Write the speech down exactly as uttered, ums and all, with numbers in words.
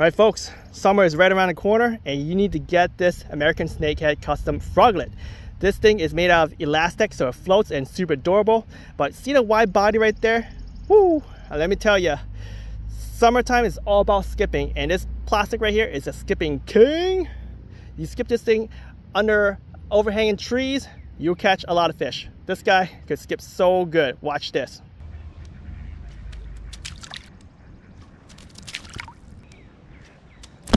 Right, folks, summer is right around the corner and you need to get this American Snakehead Custom Froglet. This thing is made out of elastic, so it floats and super durable. But see the wide body right there? Woo! Let me tell you, summertime is all about skipping, and this plastic right here is a skipping king. You skip this thing under overhanging trees, you'll catch a lot of fish. This guy could skip so good. Watch this.